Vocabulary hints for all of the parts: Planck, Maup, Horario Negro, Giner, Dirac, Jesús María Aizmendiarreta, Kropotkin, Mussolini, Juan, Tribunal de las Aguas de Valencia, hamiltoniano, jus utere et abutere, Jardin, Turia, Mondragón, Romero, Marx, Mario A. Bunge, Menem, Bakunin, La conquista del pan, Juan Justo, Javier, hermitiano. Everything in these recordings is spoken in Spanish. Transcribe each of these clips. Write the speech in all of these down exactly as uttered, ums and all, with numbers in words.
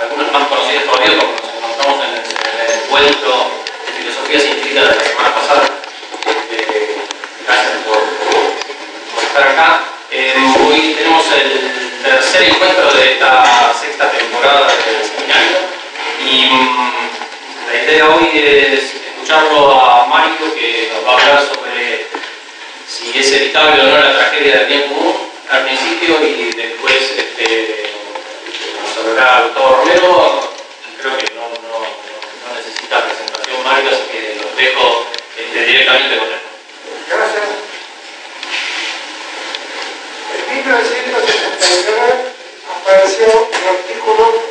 algunos más conocidos por Dios, como nos encontramos en el, en el encuentro de filosofía científica de la semana pasada. Este, gracias por, por estar acá. Eh, hoy tenemos el tercer encuentro de esta sexta temporada del seminario y mmm, la idea hoy es escucharlo a Mario, que nos va a hablar sobre si es evitable o no la tragedia del bien común al principio, y después este, nos hablará el doctor Romero. Creo que no, no, no necesita presentación Mario, así que los dejo este, directamente con él. Gracias. En mil novecientos setenta y nueve apareció un artículo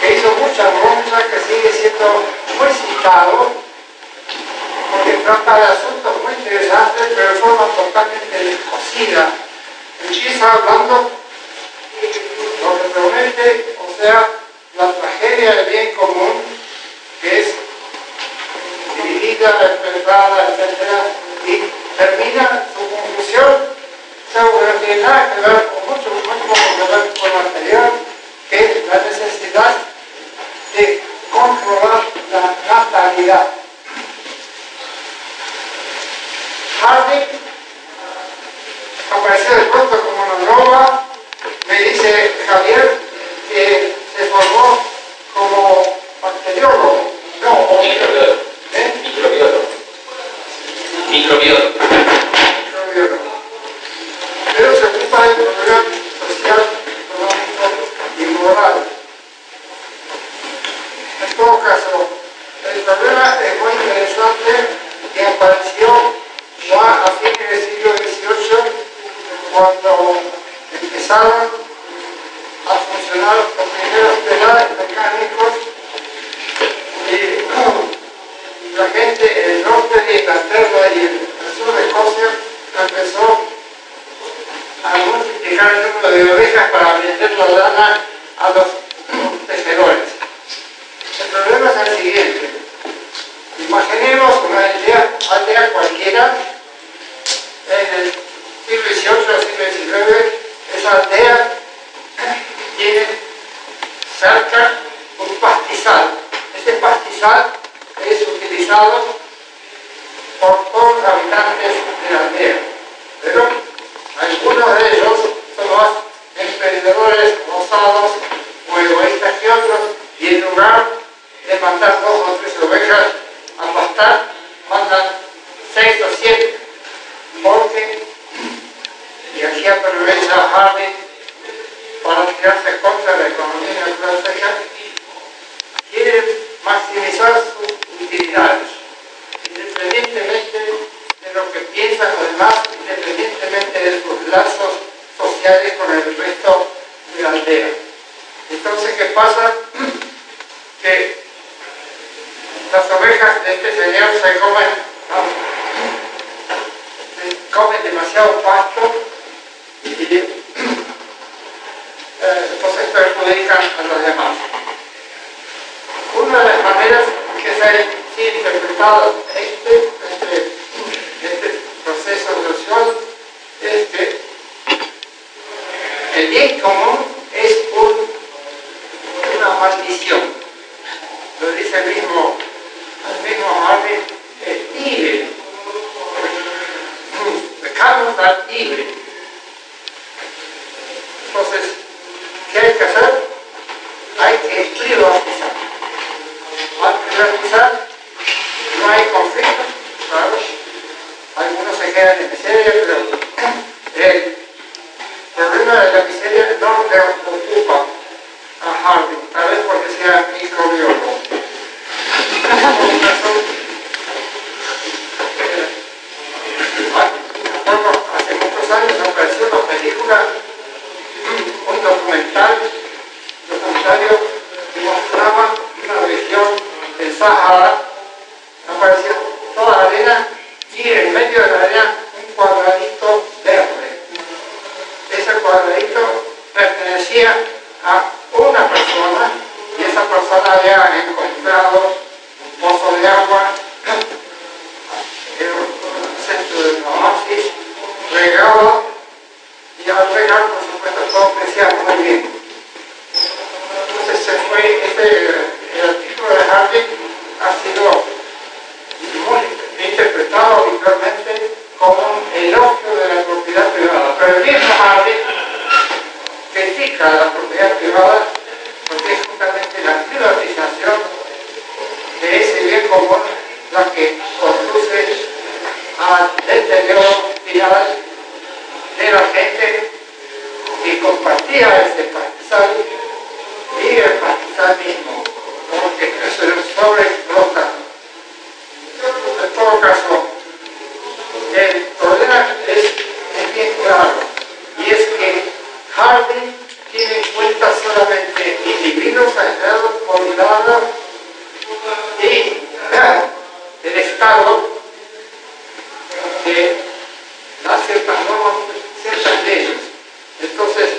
que hizo mucha ronda, que sigue siendo muy citado, porque trata de asuntos muy interesantes, pero de forma totalmente descosida. Aquí está hablando lo que realmente, o sea, la tragedia del bien común, que es dividida, despertada, etcétera, y termina su conclusión, seguro que tiene nada que ver con mucho, mucho que ver con lo anterior, que es la necesidad de controlar la natalidad. Jardin apareció de pronto como una loba. Me dice Javier que se formó como bacteriólogo. No, o microbiólogo. ¿Eh? Microbiólogo. Microbiólogo. Microbiólogo. Pero se ocupa del problema social, económico y moral. En todo caso, el problema es muy interesante y apareció ya a fines del siglo dieciocho, cuando empezaron a funcionar los primeros pedales mecánicos, y uh, la gente en el norte de Inglaterra y en el sur de Escocia empezó a multiplicar el número de ovejas para vender la lana a los tejedores. El problema es el siguiente. Imaginemos una aldea, aldea cualquiera en el siglo dieciocho al siglo diecinueve, esa aldea tiene cerca un pastizal. Este pastizal es utilizado por todos los habitantes de la aldea, pero algunos de ellos son más emprendedores, osados o egoístas que otros, y en lugar de mandar dos o tres ovejas a pastar, mandan seis o siete, porque y aquí aprovecha Jardin para tirarse contra la economía francesa, quiere maximizar sus utilidades, independientemente de lo que piensan los demás, independientemente de sus lazos sociales con el resto de la aldea. Entonces, ¿qué pasa? Que las ovejas de este señor se comen, ¿no? se comen demasiado pasto, y eh, entonces perjudican a los demás. Una de las maneras que se ha interpretado este, este, este proceso social es que el bien común es un, una maldición. Lo dice el mismo, el mismo Jardin, el libre, pecado al libre. Entonces, ¿qué hay que hacer? Hay que privatizar. Al privatizar no hay conflicto, claro. Algunos se quedan en miseria, pero el problema de la miseria no le ocupa a Jardin, tal vez porque sea microbiólogo. Hace muchos años apareció una película, un documental, documentario que mostraba una región del Sahara. Aparecía toda la arena y en medio de la arena un cuadradito verde. Ese cuadradito pertenecía a una persona y esa persona había encontrado un pozo de agua, el centro de la oasis, regaba, y al regar, por supuesto, todo crecía muy bien. Entonces se este, el artículo de Jardin ha sido muy interpretado habitualmente como un elogio de la propiedad privada, pero el mismo Jardin critica a la propiedad privada porque es justamente la privatización de ese bien común la que conduce al deterioro final de la gente que compartía ese pastizal y el pastizal mismo, porque se sobreexplota. En todo caso, el problema es, es bien claro, y es que Jardin tiene en cuenta solamente individuos aislados por un lado y el Estado que da ciertas normas, ciertas leyes. Entonces,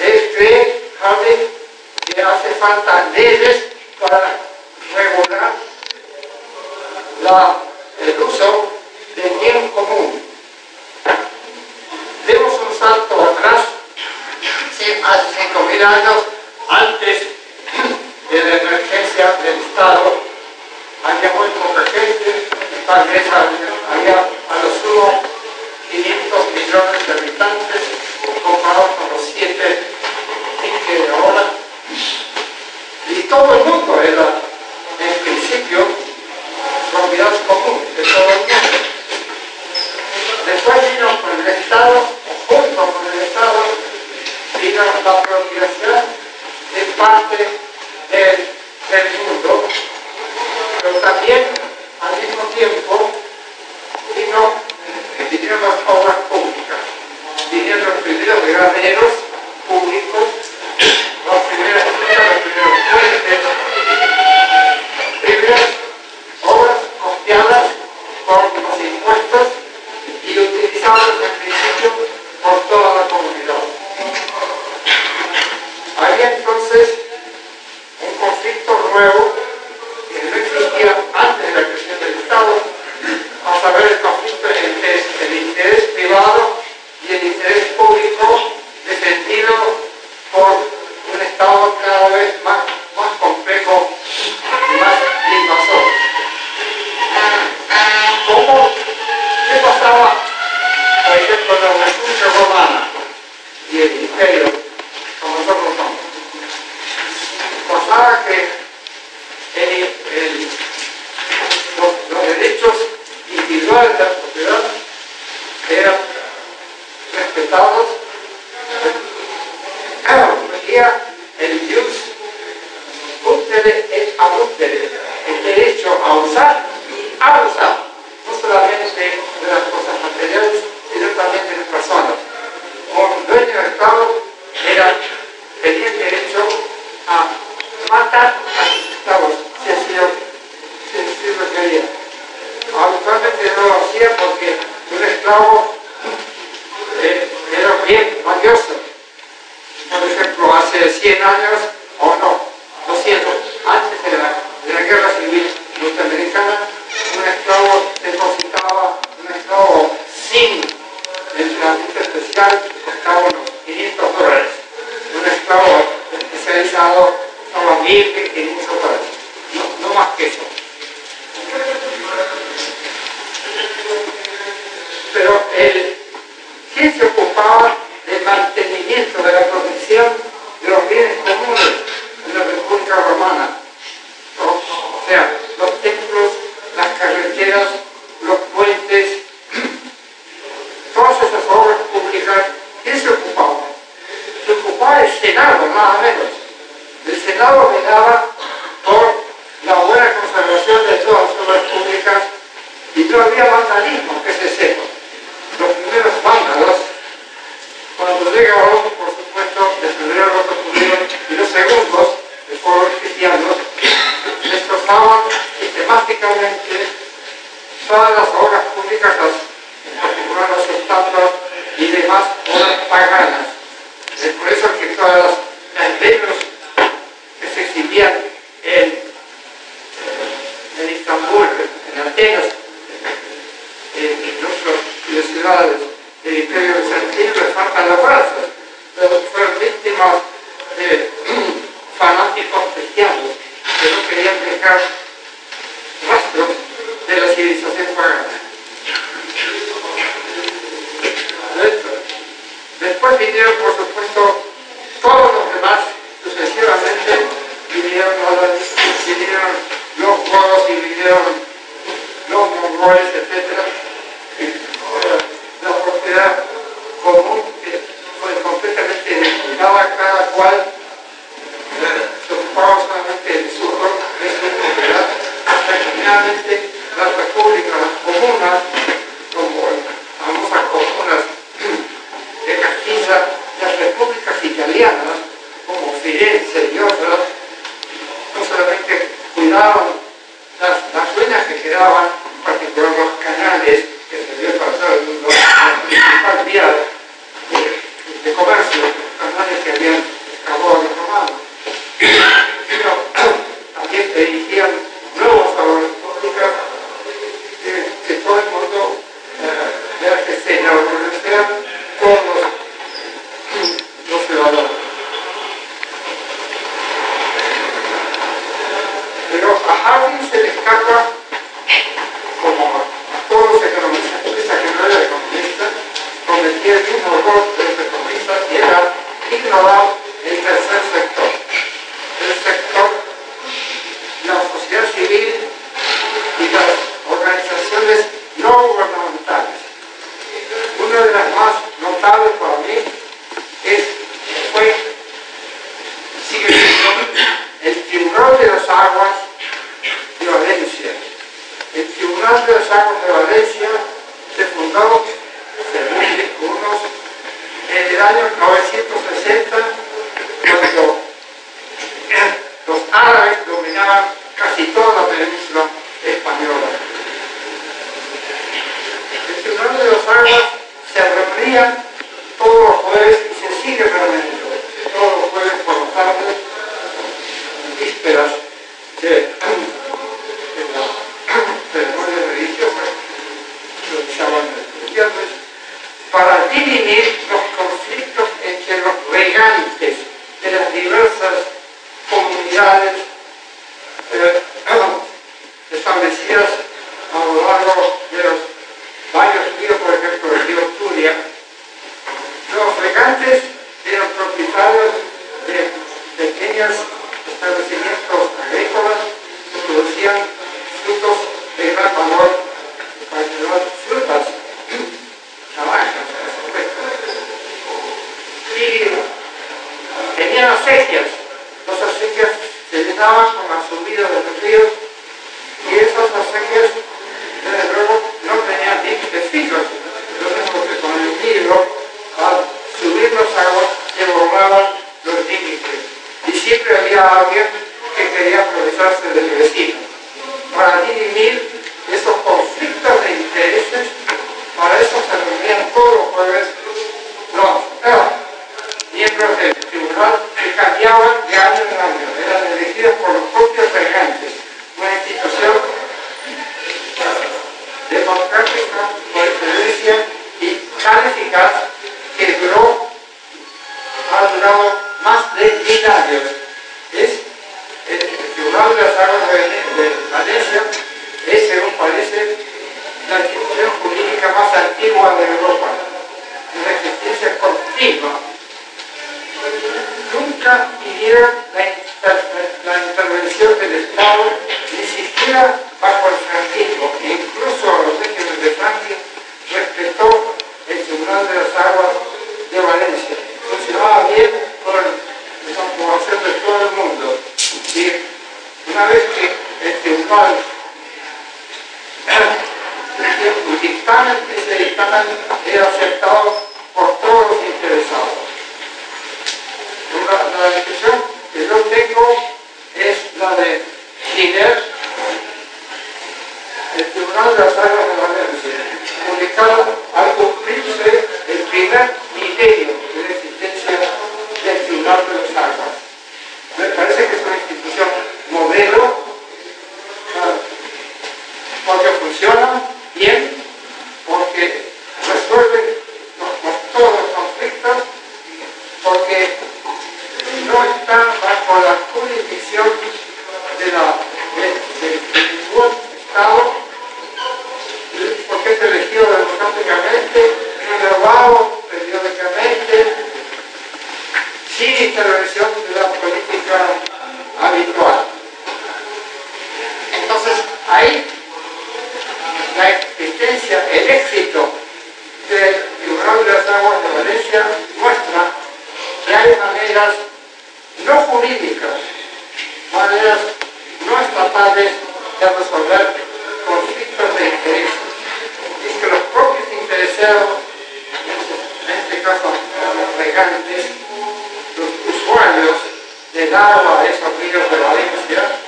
él cree, Jardin, que hace falta leyes para regular la, el uso del bien común. Demos un salto atrás, sí, hace cinco mil años antes de la emergencia del Estado. Había muy poca gente, tal vez había a lo sumo quinientos millones de habitantes, comparado con los siete que hay ahora. Y todo el mundo era, en principio, propiedad común de todo el mundo. Después vino con el Estado, o junto con el Estado, vino la propiedad de parte del, del mundo. Pero también, al mismo tiempo, vino, vinieron las obras públicas, vinieron los primeros graneros públicos, los primeros los primeros puentes, primeras obras costeadas por los impuestos y utilizadas en principio por toda la comunidad. Había entonces un conflicto nuevo que no existía antes de la creación del Estado, a saber el conflicto entre el interés privado y el interés público defendido por un Estado cada vez más, más complejo y más invasor. ¿Cómo? ¿Qué pasaba, por ejemplo, en la República Romana y el Imperio, como nosotros somos? Pasaba que El, el, los, los derechos individuales de la propiedad eran respetados, regía el jus utere et abutere, el derecho a usar y a usar, no solamente de las cosas materiales, sino también de las personas. Un dueño de Estado era, tenía el derecho a matar a sus esclavos. Si así lo quería. Habitualmente no lo hacía porque un esclavo eh, era bien valioso. Por ejemplo, hace cien años, o no, doscientos, antes de la, de la guerra civil norteamericana, un esclavo depositaba, un esclavo sin entrenamiento especial costaba unos quinientos dólares. Un esclavo especializado costaba mil quinientos dólares. No, no más que eso. Pero el, ¿quién se ocupaba del mantenimiento de la protección de los bienes comunes en la República Romana? O, o sea, los templos, las carreteras, los puentes, todas esas obras públicas, ¿quién se ocupaba? Se ocupaba el Senado, nada menos. El Senado velaba por la buena conservación de todas las obras públicas, y no había vandalismo que se sepa. Los primeros vándalos, cuando llegaron, por supuesto, destruyeron lo que pudieron, y los segundos, los pueblos cristianos, destrozaban sistemáticamente todas las obras públicas, en particular las estatuas y demás obras paganas. Es por eso que todas las, las velas que se exhibían en en Estambul, en Atenas, en otras ciudades del Imperio Bizantino, les faltan las brazas, pero fueron víctimas de fanáticos de dejar rastro de la civilización pagana. Después vinieron, por supuesto, todos los demás, sucesivamente, vinieron los, vinieron los godos y vinieron los mongoles, etcétera. La propiedad común fue completamente destinada, cada cual se ocupaba solamente de su propiedad, hasta que finalmente las repúblicas, las comunas, como las famosas comunas de Castilla, las repúblicas italianas, como Firenze y otras, no solamente cuidaban las, las ruinas que quedaban, en particular los canales que se habían pasado en el mundo, la principal vía de, de comercio, los canales que habían excavado los romanos, sino también se dirigían nuevos a las repúblicas que, que todo el mundo eh, de la que se inauguraron todos los, los ciudadanos. Pero a Jardin se le escapa, como a todos los economistas, piensa que no era economista, cometía el mismo error de los economistas, y era ignorar el tercer sector. El sector, la sociedad civil y las organizaciones no gubernamentales. Una de las más notables para mí es, fue, sigue siendo, el Tribunal de las Aguas de Valencia. El Tribunal de las Aguas de Valencia se fundó en el año novecientos sesenta, cuando los árabes dominaban casi toda la península española. El Tribunal de las Aguas se reunían todos los jueves y se sigue reuniendo todos los jueves por la tarde, vísperas de, de la ceremonia religiosa, lo que llaman los viernes, para dirimir los conflictos entre los regantes de las diversas comunidades eh, establecidas a lo largo de los varios ríos, por ejemplo el río Turia. Los regantes eran propietarios de pequeñas establecimientos agrícolas que producían frutos de gran valor, en particular frutas, naranjas, por supuesto. Y tenían acequias. Las acequias se llenaban con la subida de los ríos, y esas acequias, desde luego, no tenían límites fijos. Lo mismo que con el Nilo, al subir los aguas, se borraban los límites. Y siempre había alguien que quería aprovecharse del vecino para dirimir esos conflictos de intereses. Para eso se reunían todos los jueves los eh, miembros del tribunal, que cambiaban de año en año, eran elegidos por los propios regantes, una institución democrática por excelencia y tan eficaz que duró, ha durado más de mil años. Es el, el Tribunal de las Aguas de Valencia es, según parece, la institución jurídica más antigua de Europa, de la existencia continua. Nunca pidiera la, inter, la intervención del Estado, ni siquiera bajo el franquismo, e incluso a los regímenes de Franklin respetó el Tribunal de las Aguas de Valencia. Funcionaba bien con la aprobación de todo el mundo. Y una vez que el tribunal, el dictamen que se dictamen era aceptado por todos los interesados. La, la descripción que yo tengo es la de Giner, el Tribunal de las Aguas de Valencia, publicado al cumplirse el primer milenio de la existencia del Tribunal de las Aguas. Me parece que es una institución modelo, porque funciona bien, porque resuelve todos los conflictos, porque no está bajo la jurisdicción de la cívicas, maneras no estatales de resolver conflictos de interés, y que los propios interesados, en este caso los regantes, los usuarios del agua de esos ríos de Valencia,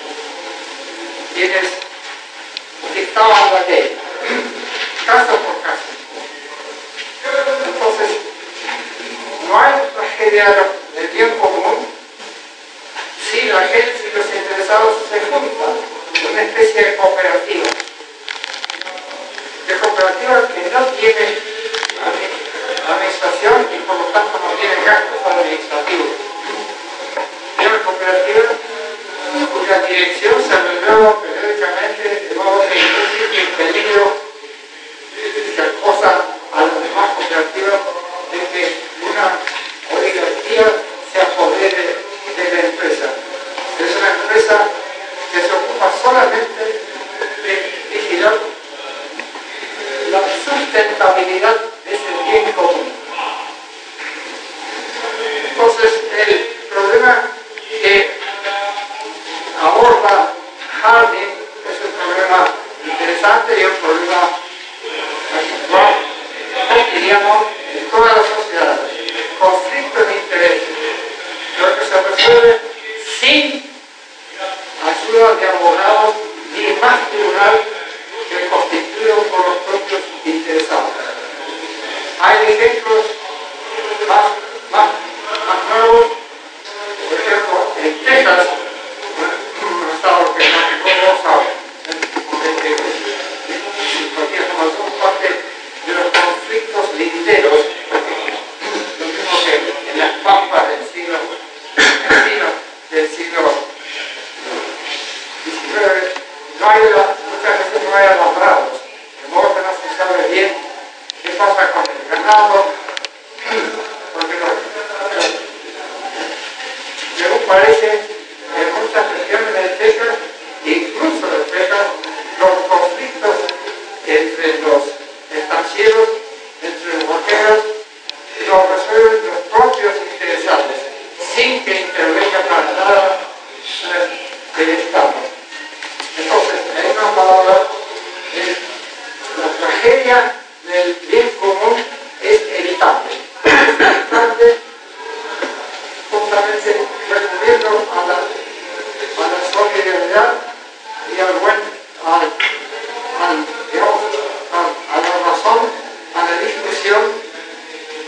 quienes dictaban la ley, caso por caso. Entonces, no hay tragedia del bien común si la gente y los interesados se juntan en una especie de cooperativa. De cooperativa que no tiene administración y por lo tanto no tiene gastos administrativos. Es una cooperativa cuya dirección se renueva periódicamente de modo que incluye el peligro que acosa a las demás cooperativas de que una oligarquía se apodere de la empresa. Es una empresa que se ocupa solamente de vigilar la sustentabilidad de ese bien común. Entonces, el problema que aborda Jardin es un problema interesante y un problema actual, cotidiano, en toda la sociedad. Conflicto de intereses, lo que se resuelve sin ayuda de abogados ni más tribunal que constituido por los propios interesados. Hay ejemplos más, más, más nuevos, por ejemplo, en Texas, un estado que no sabe, porque son parte de los conflictos linderos, lo mismo que en las pampas del siglo del siglo diecinueve, no hay la, muchas veces no hay alambrados, de modo que no se sabe bien qué pasa con el ganado, porque los, según parece, en muchas regiones de Texas, incluso de Texas, los conflictos entre los estancieros, entre los boqueros, los resuelven los propios interesados, sin que intervenga para nada el Estado. Entonces, en una palabra, el, la tragedia del bien común es evitable. Es evitable justamente recurriendo a la, a la solidaridad y al buen, al, al, digamos, a, a la razón, a la discusión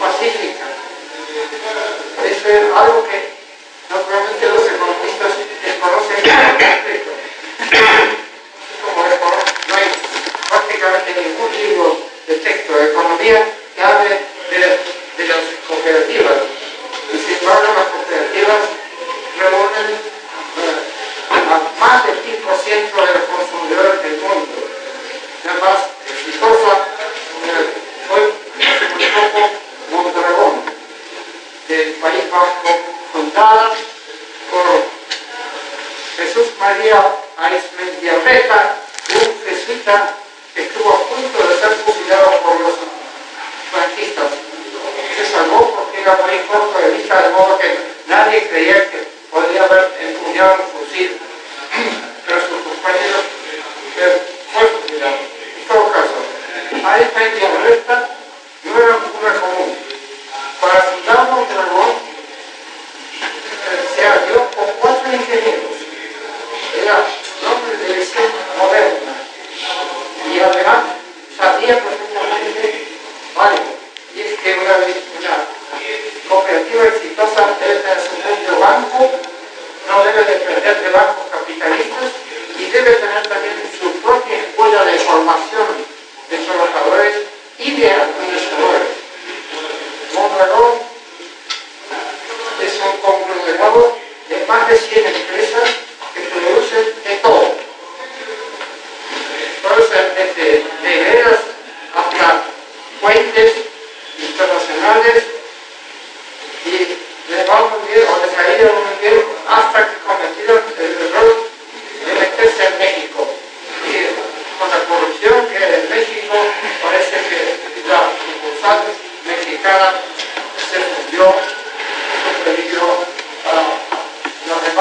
pacífica. Es algo que naturalmente los economistas desconocen completamente. Como no hay prácticamente ningún libro de texto de economía que hable de, de las cooperativas. Y sin embargo, las cooperativas reúnen eh, a más del diez por ciento de los consumidores del mundo. La más exitosa eh, fue muy poco Mondragón, del País Vasco, fundada por Jesús María Aizmendiarreta, un jesuita que estuvo a punto de ser fusilado por los franquistas. Se salvó porque era muy corto de vista, de modo que nadie creía que podía haber empuñado un fusil, pero sus compañeros fue fusilado. En todo caso, Aizmendiarreta no era un cura común. Para fundar un dragón se abrió con cuatro ingenieros. Era nombre de elección moderna. Y además sabía perfectamente algo. Y es que una, una cooperativa exitosa debe tener su propio banco, no debe depender de bancos capitalistas y debe tener también su propia escuela de formación de trabajadores y de administradores. Mondragón es un conglomerado de más de cien empresas que producen de todo. Producen desde neveras hasta puentes internacionales y les va muy bien o les ha ido muy bien hasta que cometieron el error de meterse en México. Y con la corrupción que hay en México parece que la sucursal mexicana se fundió, es un peligro para los demás.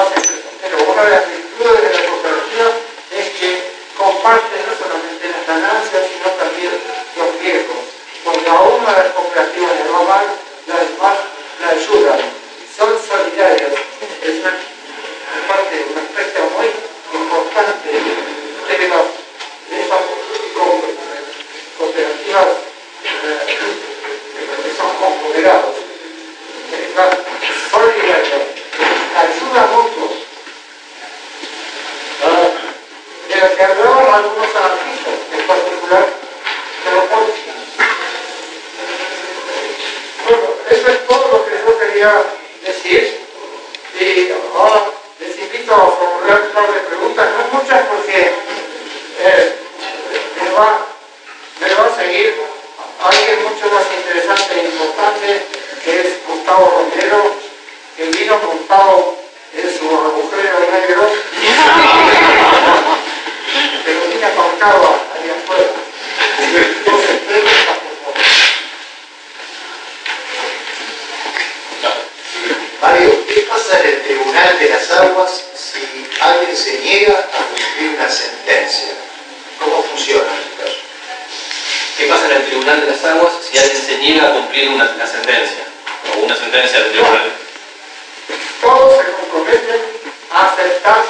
algunos artistas, en particular Kropotkin. Bueno, eso es todo lo que yo quería decir. Y ahora les invito a formular un par de preguntas, no muchas porque eh, me, va, me va a seguir alguien mucho más interesante e importante, que es Gustavo Romero, que vino montado en su agujero negro, pero vino aparcado allá afuera. Entonces, Mario, ¿qué pasa en el Tribunal de las Aguas si alguien se niega a cumplir una sentencia? ¿Cómo funciona el caso? ¿Qué pasa en el Tribunal de las Aguas si alguien se niega a cumplir una, una sentencia? ¿O una sentencia del tribunal? Todos se comprometen a aceptar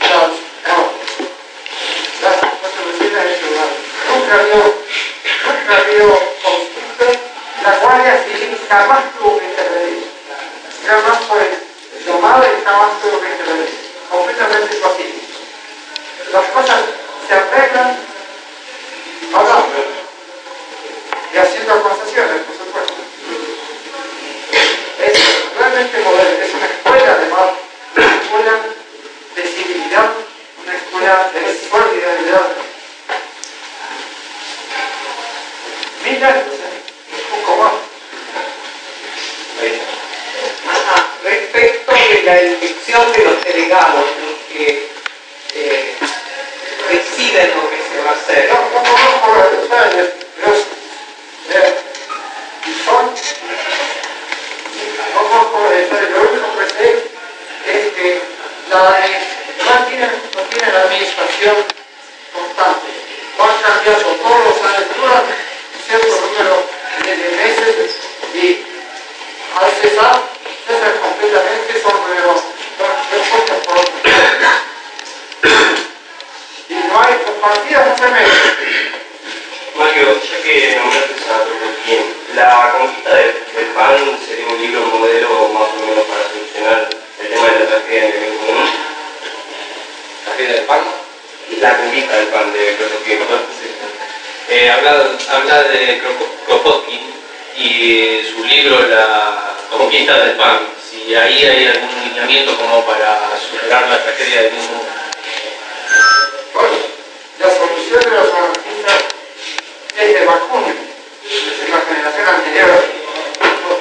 las, las, las soluciones del tribunal. Nunca vio, nunca vio conflicto. La Guardia Civil jamás tuvo que intervenir. Jamás fue llamada y jamás tuvo que intervenir. Completamente pacífico. Las cosas se arreglan hablando y haciendo concesiones, por supuesto. Es realmente moderno, es una escuela además, una escuela de civilidad, una escuela de solidaridad. Mil años, ¿eh? Un poco más. Ajá. Respecto de la elección de los delegados, los que eh, deciden lo que se va a hacer. No, no, no, no, no, no, no, no, no, no. No puedo comentar, lo único que sé es que Juan tiene, no tiene la administración constante. Juan ha cambiado todos los años, dura un cierto número de meses y al cesar, cesar completamente sobre los puestos por otros. Y no hay compartidas hace meses. Mario, ya que nombraste a Kropotkin, La conquista del, del pan sería un libro modelo más o menos para solucionar el tema de la tragedia en el bien común. ¿Tragedia del pan? La conquista del pan de Kropotkin, ¿no? Sí. Eh, habla, habla de Kropotkin y su libro La conquista del pan. Si ahí hay algún lineamiento como para superar la tragedia del mundo. Bueno, la solución de los anarquistas es de Bakunin. En la generación anterior,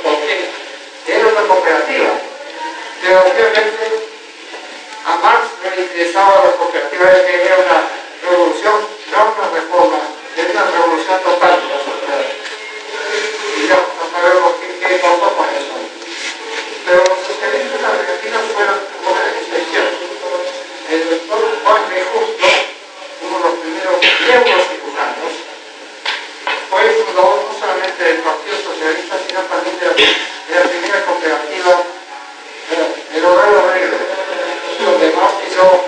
porque era una cooperativa, pero obviamente a Marx no le interesaba la cooperativa, él quería una revolución, no una reforma, era una revolución total de la sociedad. Y ya no sabemos qué pasó con eso. Pero los socialistas argentinos fueron una excepción. El doctor Juan Justo, uno de los primeros miembros secundarios, fue fundador no solamente del Partido Socialista, sino también de la, de la primera cooperativa, eh, el Horario Negro, donde Maup y yo,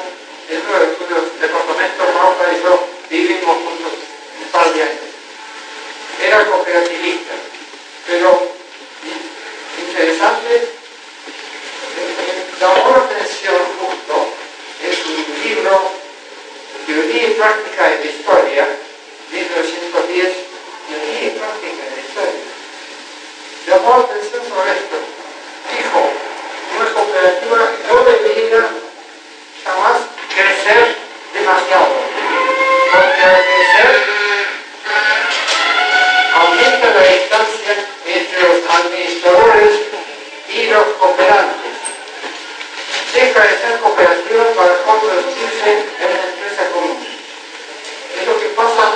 en uno de los departamentos, Maup y yo vivimos juntos un par de años. Era cooperativista, pero interesante, llamó la atención justo en su libro Teoría y Práctica de la Historia, mil novecientos diez. Y en práctica de la historia. Llamó la atención sobre esto. Dijo, una cooperativa no debería jamás crecer demasiado, porque al crecer aumenta la distancia entre los administradores y los cooperantes. Deja de ser cooperativa para convertirse en una empresa común. Es lo que pasa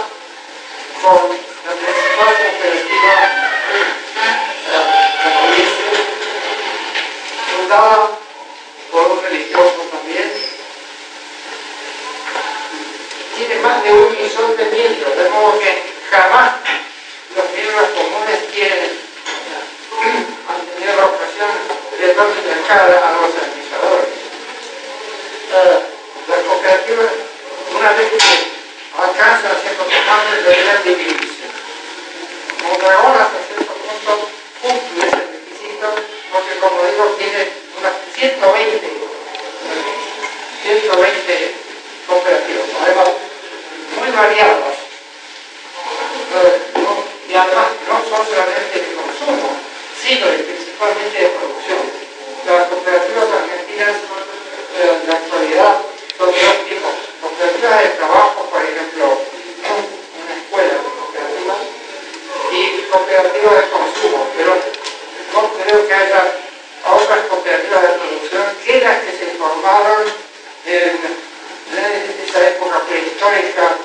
con la principal cooperativa, la provincia, fundada por un religioso también, tiene más de un millón de miembros, de modo que jamás los miembros comunes quieren han tenido la ocasión de darle la cara a los administradores. La, la cooperativa, una vez que alcanza a ciertos tamaños, deberían dividirse. Como ahora hasta cierto punto cumple ese requisito, porque como digo tiene unas ciento veinte cooperativas. Además, formaron en, en esa época prehistórica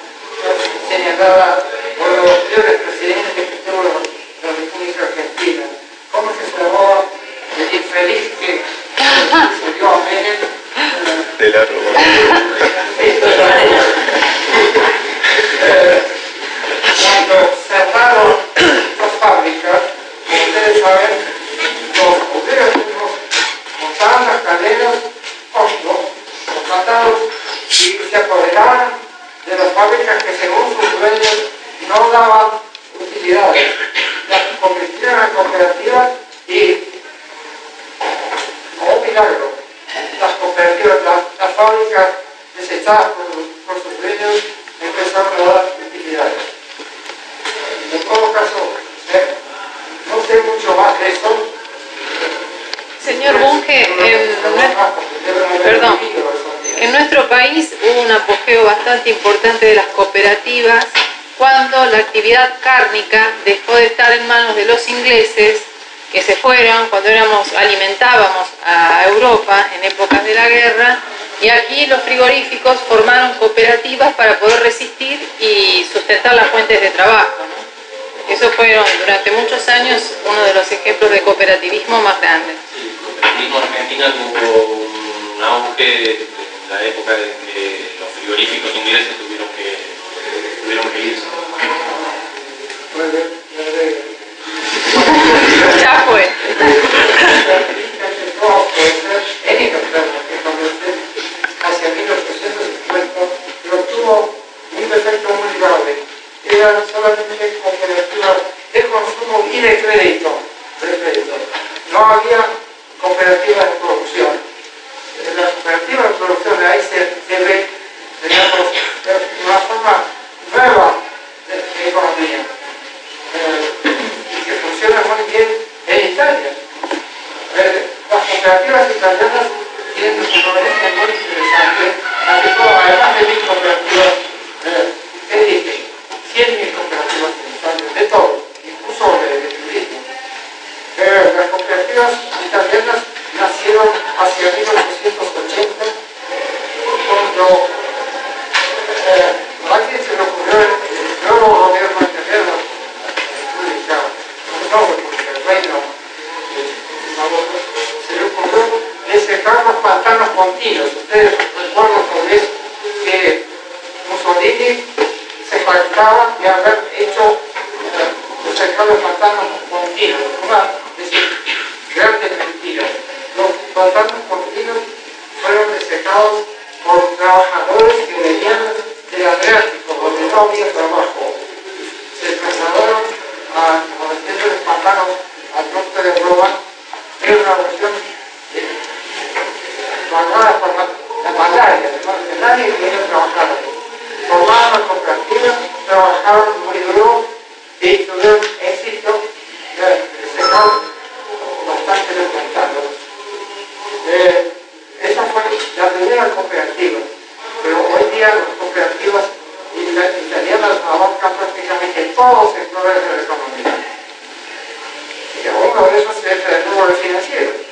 señalada por los peores presidentes que tuvo la República Argentina. ¿Cómo se llamaba el infeliz que se dio a Menem? De la Cuando cerraron las fábricas, como ustedes saben, los obreros montaban las cadenas, hondo, los mataron y se apoderaban de las fábricas que según sus dueños no daban utilidades. Las convirtieron en cooperativas y, oh milagro, las cooperativas, las, las fábricas desechadas por, por sus dueños empezaron a dar utilidades. En todo caso, eh, no sé mucho más de eso. Señor Bunge, en nuestro país hubo un apogeo bastante importante de las cooperativas cuando la actividad cárnica dejó de estar en manos de los ingleses, que se fueron cuando éramos, alimentábamos a Europa en épocas de la guerra, y aquí los frigoríficos formaron cooperativas para poder resistir y sustentar las fuentes de trabajo, ¿no? Eso fueron durante muchos años uno de los ejemplos de cooperativismo más grandes. Sí, el cooperativismo en Argentina tuvo un auge en la época de que los frigoríficos ingleses tuvieron que, tuvieron que irse. Ya fue. Hacia mil ochocientos cincuenta, pero tuvo un defecto muy grave. Eran solamente cooperativas de consumo y de crédito, de crédito. No había cooperativas de producción. En las cooperativas de producción, ahí se, se ve, digamos, una forma nueva de, de economía, eh, y que funciona muy bien en Italia. Eh, las cooperativas italianas tienen un problema muy interesante, además de mil cooperativas, eh, que dicen cien mil cooperativas en de todo, incluso de, de turismo. Eh, las cooperativas italianas nacieron hacia mil ochocientos ochenta, cuando eh, a alguien se le ocurrió el nuevo gobierno italiano, República, no República, el Reino, se le ocurrió desecar los pantanos continuos. Ustedes recuerdan con eso que Mussolini se jactaba de haber hecho los cercados pantanos continuos, una de sus grandes mentiras. Los pantanos continuos fueron desecados por trabajadores que venían del Adriático, donde no había trabajo. Se trasladaron a los centros de pantanos al norte de Europa, en una región formada por la malaria, que nadie quería trabajar ahí. Formaron las cooperativas, trabajaron muy duro y tuvieron éxito, eh, secaron bastante los pantanos. Eh, esa fue la primera cooperativa, pero hoy día las cooperativas italianas abarcan prácticamente todos los sectores de la economía. Y uno de esos es el rubro financiero.